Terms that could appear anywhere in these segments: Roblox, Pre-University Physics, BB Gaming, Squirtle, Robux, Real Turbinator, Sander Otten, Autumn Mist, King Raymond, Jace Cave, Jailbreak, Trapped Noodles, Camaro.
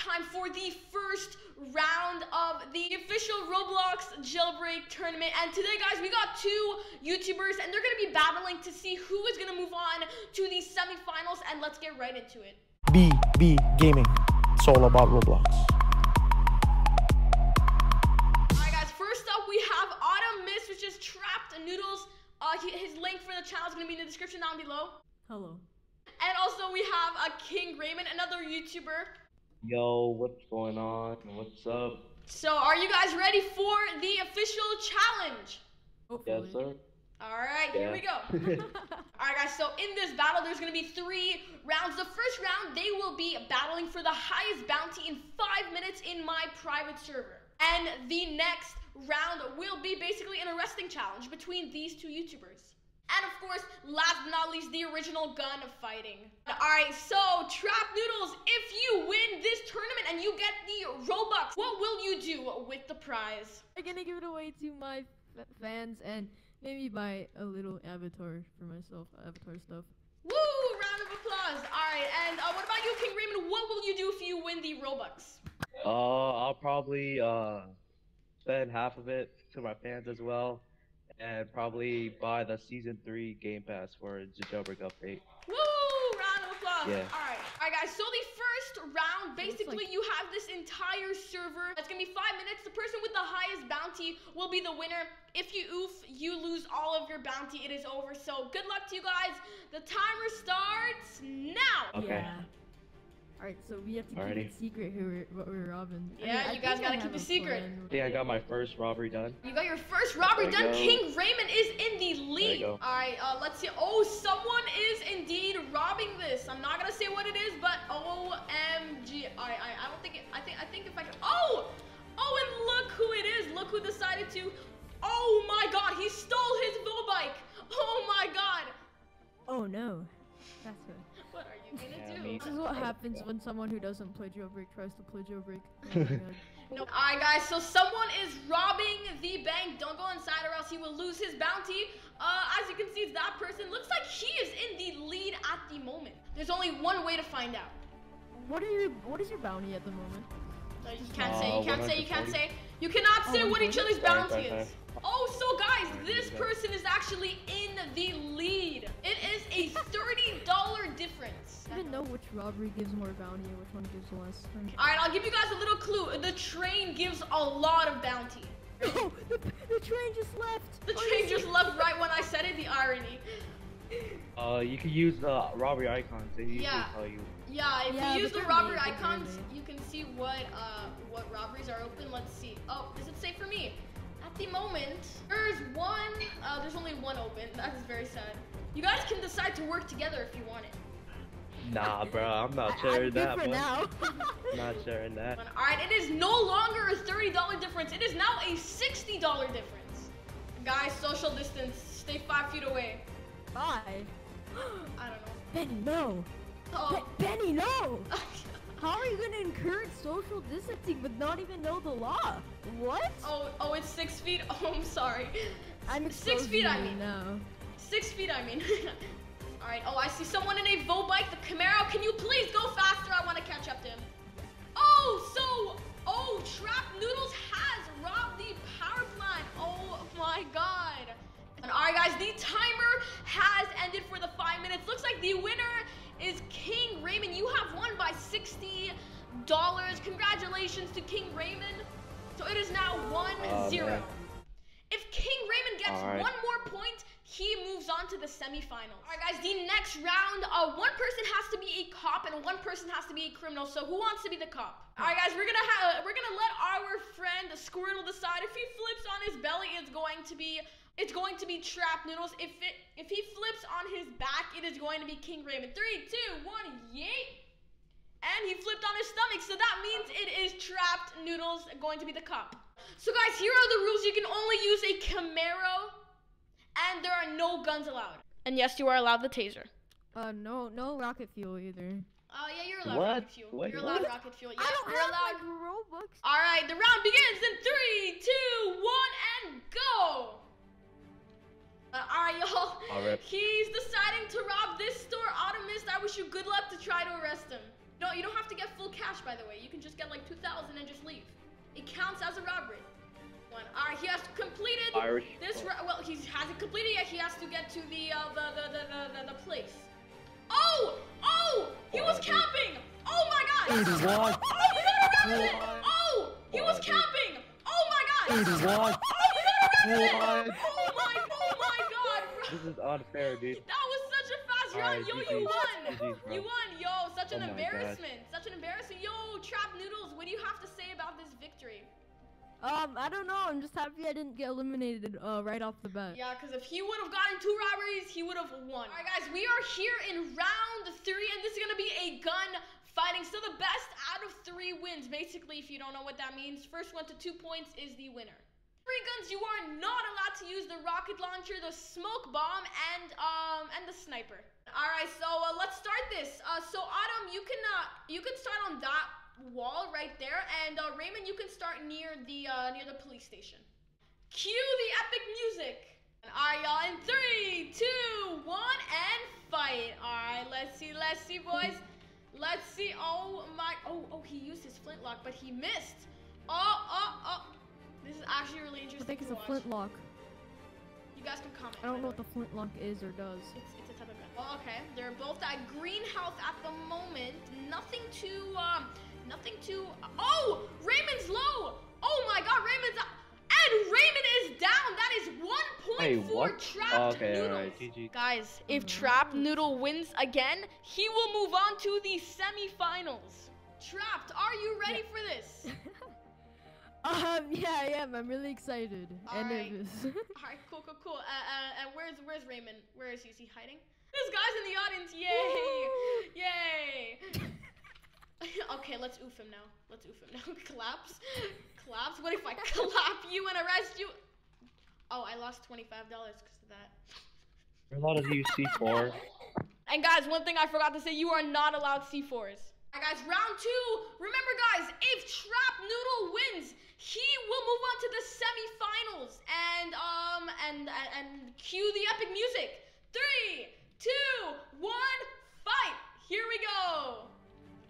time for the first round of the official Roblox Jailbreak tournament. And today, guys, we got two YouTubers, and they're going to be battling to see who is going to move on to the semifinals. And let's get right into it. BB Gaming. It's all about Roblox. All right, guys, first up, we have Autumn Mist, which is Trapped Noodles. His link for the channel is going to be in the description down below. Hello. And also we have King Raymond, another YouTuber. Yo, what's going on? What's up? So are you guys ready for the official challenge? Hopefully. Yes, sir. All right, yeah. Here we go. All right, guys, so in this battle, there's going to be 3 rounds. The first round, they will be battling for the highest bounty in 5 minutes in my private server. And the next round will be basically an arresting challenge between these two YouTubers. And of course, last but not least, the original gun fighting. Alright, so Trapped Noodles, if you win this tournament and you get the Robux, what will you do with the prize? I'm gonna give it away to my fans and maybe buy a little avatar for myself, avatar stuff. Woo! Round of applause. Alright, and what about you, King Raymond? What will you do if you win the Robux? I'll probably spend half of it to my fans as well. And probably buy the Season 3 Game Pass for the Jailbreak update. Woo! Round of applause. Yeah. All right, guys. So the first round, basically, you have this entire server. It's gonna be 5 minutes. The person with the highest bounty will be the winner. If you oof, you lose all of your bounty. It is over. So good luck to you guys. The timer starts now. Okay. Yeah. All right, so we have to keep it secret who we're robbing. Yeah, you guys gotta keep it secret. Yeah, I got my first robbery done. You got your first robbery done. King Raymond is in the lead. All right, let's see. Oh, someone is indeed robbing this. I'm not gonna say what it is, but OMG. I don't think. I think if I can. Oh, and look who it is. Look who decided to. Oh my God, he stole his bike. Oh my God. Oh no. That's good. What are you gonna do? This is what happens when someone who doesn't play Jailbreak tries to play Jailbreak. No. Alright, guys, so someone is robbing the bank. Don't go inside or else he will lose his bounty. As you can see, it's that person. Looks like he is in the lead at the moment. There's only one way to find out. What is your bounty at the moment? You can't say, you can't say, you can't say. You cannot say what each other's bounty is. Oh, so guys, this person is actually in the lead. It is a $30 difference. I didn't know which robbery gives more bounty and which one gives less. All right, I'll give you guys a little clue. The train gives a lot of bounty. Oh, the train just left. The train just left right when I said it, the irony. You can use the robbery icons. They usually tell you. Yeah, if you use the robbery icons, you can see what robberies are open. Let's see. Oh, is it safe for me? At the moment, there's one. There's only one open. That is very sad. You guys can decide to work together if you want it. Nah, bro, I'm not sharing that one. I'm not sharing that. All right, it is no longer a $30 difference. It is now a $60 difference. Guys, social distance. Stay 5 feet away. 5? I don't know. Benny, no. Benny, no. How are you gonna encourage social distancing but not even know the law? What? Oh, it's 6 feet. Oh, I'm sorry. I'm 6 feet. I mean, no. 6 feet. I mean. All right. Oh, I see someone in a bike, the Camaro. Can you please go faster? I want to catch up to him. Oh, Trapped Noodles has robbed the power plant. Oh my God. Alright, guys, the timer has ended for the 5 minutes. Looks like the winner is King Raymond. You have won by $60. Congratulations to King Raymond. So it is now 1-0. If King Raymond gets one more point, he moves on to the semifinals. Alright, guys, the next round, one person has to be a cop and one person has to be a criminal. So who wants to be the cop? Alright, guys, we're gonna let our friend Squirtle decide. If he flips on his belly, it's going to be Trapped Noodles. If he flips on his back, it is going to be King Raymond. 3, 2, 1, yay! And he flipped on his stomach, so that means it is Trapped Noodles going to be the cop. So guys, here are the rules. You can only use a Camaro, and there are no guns allowed. And yes, you are allowed the taser. No rocket fuel either. Yeah, you're allowed rocket fuel. You're allowed rocket fuel. Yes, I don't have like Robux. All right, the round begins in 3, 2, 1, and go! Alright, y'all. He's deciding to rob this store, Autumn Mist. I wish you good luck to try to arrest him. No, No, you don't have to get full cash, by the way. You can just get like 2,000 and just leave. It counts as a robbery. One. All right, he has completed this. Well, he hasn't completed yet. He has to get to the place. Oh! Oh! He was camping! Oh my God! What? Oh, you got a resident! Oh! He was camping! Oh my God! What? Oh, you got a resident! Oh my God! This is unfair, dude. That was such a fast round, yo! You won! You won, yo! Such an embarrassment! Such an embarrassment, yo! Trapped Noodles, what do you have to say about this victory? I don't know. I'm just happy I didn't get eliminated right off the bat. Yeah, because if he would have gotten 2 robberies, he would have won. All right, guys, we are here in round 3, and this is going to be a gun fighting. So the best out of 3 wins, basically, if you don't know what that means. First one to 2 points is the winner. 3 guns, you are not allowed to use the rocket launcher, the smoke bomb, and the sniper. All right, so let's start this. So Autumn, you can start on that wall right there, and Raymond, you can start near the police station. Cue the epic music. Alright, y'all, in 3, 2, 1, and fight. Alright, let's see, boys. Let's see. Oh my, oh, he used his flintlock, but he missed. Oh. This is actually really interesting. I think it's a flintlock. You guys can comment. I don't know what the flintlock is or does. It's a type of gun. Well, okay. They're both at greenhouse at the moment. Nothing to, oh! Raymond's low! Oh my God, Raymond's up! And Raymond is down! That is 1.4 Trapped Noodles. Right, GG. Guys, if Trapped Noodle wins again, he will move on to the semifinals. Trapped, are you ready for this? Yeah, I am. I'm really excited and nervous. Alright, cool. And where's Raymond? Where is he? Is he hiding? This guy's in the audience. Yay! Woo! Yay! Okay, let's oof him now. Collapse. Collapse. What if I clap you and arrest you? Oh, I lost $25 because of that. A lot of you C4. And guys, one thing I forgot to say, you are not allowed C4s. All right, guys, round 2. Remember, guys, if Trapped Noodle wins, he will move on to the semifinals. And and cue the epic music. 3, 2, 1, fight! Here we go.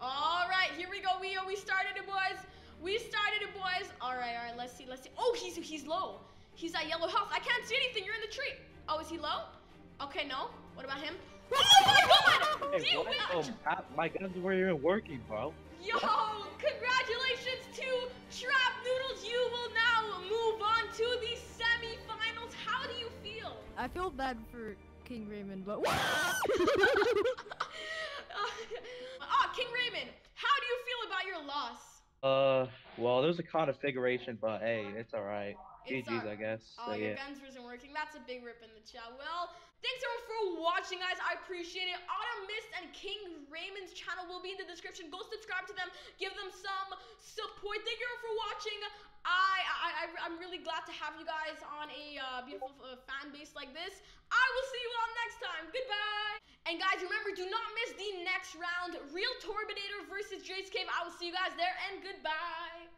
All right, here we go. We started it, boys. All right. Let's see. Oh, he's low. He's at yellow health. I can't see anything. You're in the tree. Oh, is he low? Okay, no. What about him? Oh my God! Hey, my guns were even working, bro. Yo, congratulations to Trapped Noodles. You will now move on to the semifinals. How do you feel? I feel bad for King Raymond, but King Raymond, how do you feel about your loss? Well, there's a configuration, but hey, it's all right. GG's, I guess. Oh, so, your guns wasn't working. That's a big rip in the chat. Well, thanks everyone for watching, guys. I appreciate it. Autumn Mist and King Raymond's channel will be in the description. Go subscribe to them. Give them some support. Thank you all for watching. I'm really glad to have you guys on a beautiful fan base like this. I will see you all next time. Goodbye. And guys, remember, do not miss the next round. Real Turbinator versus Jace Cave. I will see you guys there, and goodbye.